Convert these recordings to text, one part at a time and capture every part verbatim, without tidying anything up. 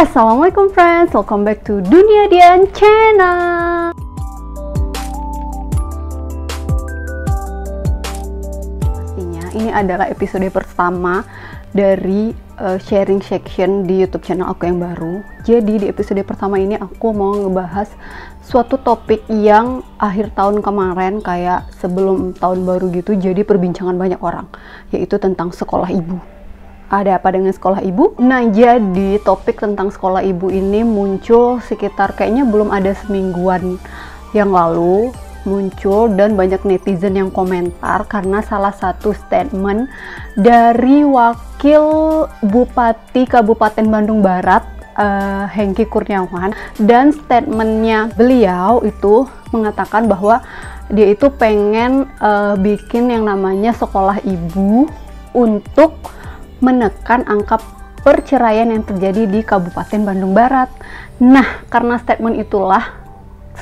Assalamualaikum friends, welcome back to Dunia Dian channel. Pastinya ini adalah episode pertama dari uh, sharing section di YouTube channel aku yang baru. Jadi di episode pertama ini aku mau ngebahas suatu topik yang akhir tahun kemarin kayak sebelum tahun baru gitu jadi perbincangan banyak orang, yaitu tentang sekolah ibu. Ada apa dengan sekolah ibu? Nah, jadi topik tentang sekolah ibu ini muncul sekitar kayaknya belum ada semingguan yang lalu, muncul dan banyak netizen yang komentar karena salah satu statement dari wakil bupati Kabupaten Bandung Barat, uh, Hengki Kurniawan, dan statementnya beliau itu mengatakan bahwa dia itu pengen uh, bikin yang namanya sekolah ibu untuk menekan angka perceraian yang terjadi di Kabupaten Bandung Barat. Nah, karena statement itulah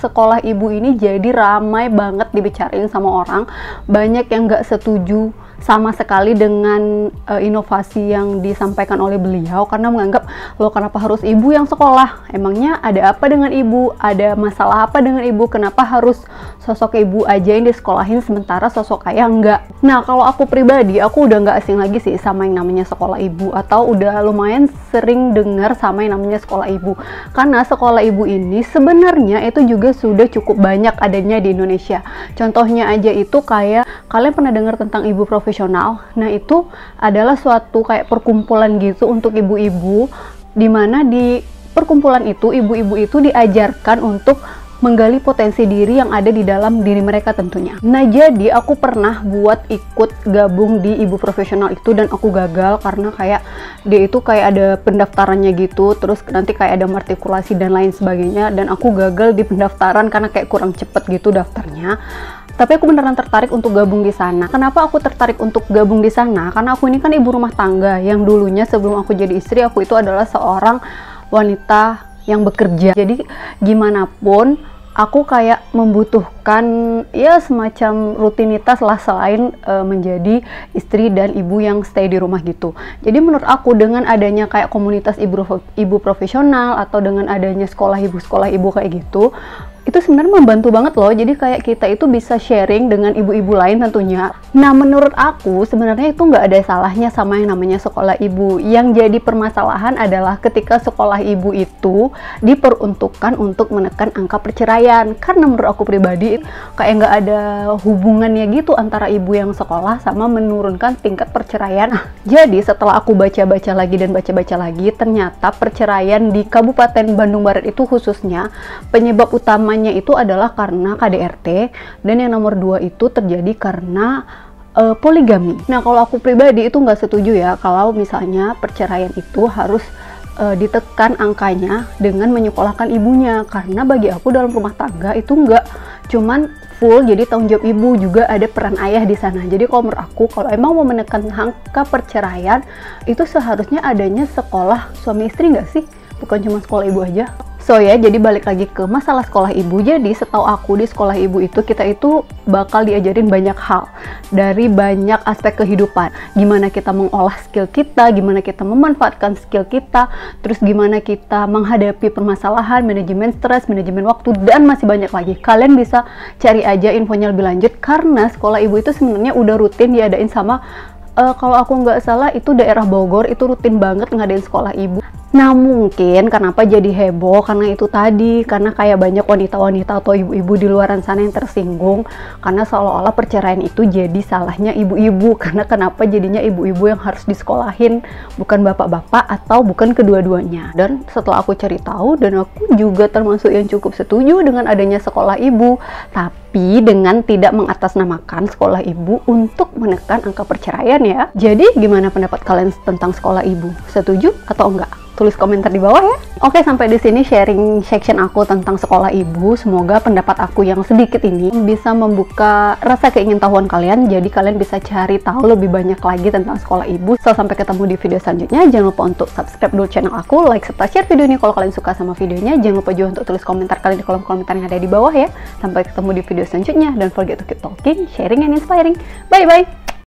sekolah ibu ini jadi ramai banget dibicarain sama orang. Banyak yang gak setuju sama sekali dengan uh, inovasi yang disampaikan oleh beliau karena menganggap, loh kenapa harus ibu yang sekolah? Emangnya ada apa dengan ibu? Ada masalah apa dengan ibu? Kenapa harus sosok ibu aja yang disekolahin sementara sosok ayah enggak? Nah, kalau aku pribadi, aku udah nggak asing lagi sih sama yang namanya sekolah ibu, atau udah lumayan sering dengar sama yang namanya sekolah ibu, karena sekolah ibu ini sebenarnya itu juga sudah cukup banyak adanya di Indonesia. Contohnya aja itu kayak, kalian pernah dengar tentang Ibu Profesional? Nah, itu adalah suatu kayak perkumpulan gitu untuk ibu-ibu, dimana di perkumpulan itu ibu-ibu itu diajarkan untuk menggali potensi diri yang ada di dalam diri mereka tentunya. Nah, jadi aku pernah buat ikut gabung di Ibu Profesional itu dan aku gagal karena kayak dia itu kayak ada pendaftarannya gitu, terus nanti kayak ada matrikulasi dan lain sebagainya, dan aku gagal di pendaftaran karena kayak kurang cepet gitu daftarnya. Tapi aku beneran tertarik untuk gabung di sana. Kenapa aku tertarik untuk gabung di sana? Karena aku ini kan ibu rumah tangga yang dulunya sebelum aku jadi istri, aku itu adalah seorang wanita yang bekerja. Jadi gimana pun aku kayak membutuhkan ya semacam rutinitas lah selain e, menjadi istri dan ibu yang stay di rumah gitu. Jadi menurut aku dengan adanya kayak komunitas ibu ibu profesional atau dengan adanya sekolah ibu sekolah ibu kayak gitu, itu sebenarnya membantu banget loh. Jadi kayak kita itu bisa sharing dengan ibu-ibu lain tentunya. Nah, menurut aku sebenarnya itu nggak ada salahnya sama yang namanya sekolah ibu. Yang jadi permasalahan adalah ketika sekolah ibu itu diperuntukkan untuk menekan angka perceraian. Karena menurut aku pribadi kayak nggak ada hubungannya gitu antara ibu yang sekolah sama menurunkan tingkat perceraian. Nah, jadi setelah aku baca-baca lagi dan baca-baca lagi, ternyata perceraian di Kabupaten Bandung Barat itu khususnya penyebab utama itu adalah karena K D R T, dan yang nomor dua itu terjadi karena e, poligami. Nah, kalau aku pribadi itu nggak setuju ya kalau misalnya perceraian itu harus e, ditekan angkanya dengan menyekolahkan ibunya, karena bagi aku dalam rumah tangga itu nggak cuman full jadi tanggung jawab ibu, juga ada peran ayah di sana. Jadi kalau menurut aku, kalau emang mau menekan angka perceraian itu seharusnya adanya sekolah suami istri nggak sih? Bukan cuma sekolah ibu aja. So ya, jadi balik lagi ke masalah sekolah ibu. Jadi setahu aku di sekolah ibu itu kita itu bakal diajarin banyak hal dari banyak aspek kehidupan. Gimana kita mengolah skill kita, gimana kita memanfaatkan skill kita, terus gimana kita menghadapi permasalahan, manajemen stres, manajemen waktu, dan masih banyak lagi. Kalian bisa cari aja infonya lebih lanjut karena sekolah ibu itu sebenarnya udah rutin diadain sama uh, kalau aku nggak salah itu daerah Bogor itu rutin banget ngadain sekolah ibu. Nah, mungkin kenapa jadi heboh karena itu tadi, karena kayak banyak wanita-wanita atau ibu-ibu di luaran sana yang tersinggung karena seolah-olah perceraian itu jadi salahnya ibu-ibu, karena kenapa jadinya ibu-ibu yang harus disekolahin, bukan bapak-bapak atau bukan kedua-duanya. Dan setelah aku cari tahu, dan aku juga termasuk yang cukup setuju dengan adanya sekolah ibu, tapi dengan tidak mengatasnamakan sekolah ibu untuk menekan angka perceraian ya. Jadi gimana pendapat kalian tentang sekolah ibu? Setuju atau enggak? Tulis komentar di bawah ya. Oke, sampai di sini sharing section aku tentang sekolah ibu. Semoga pendapat aku yang sedikit ini bisa membuka rasa keingintahuan kalian. Jadi kalian bisa cari tahu lebih banyak lagi tentang sekolah ibu. So, sampai ketemu di video selanjutnya. Jangan lupa untuk subscribe dulu channel aku, like serta share video ini kalau kalian suka sama videonya. Jangan lupa juga untuk tulis komentar kalian di kolom komentar yang ada di bawah ya. Sampai ketemu di video selanjutnya. Don't forget to keep talking, sharing and inspiring. Bye bye.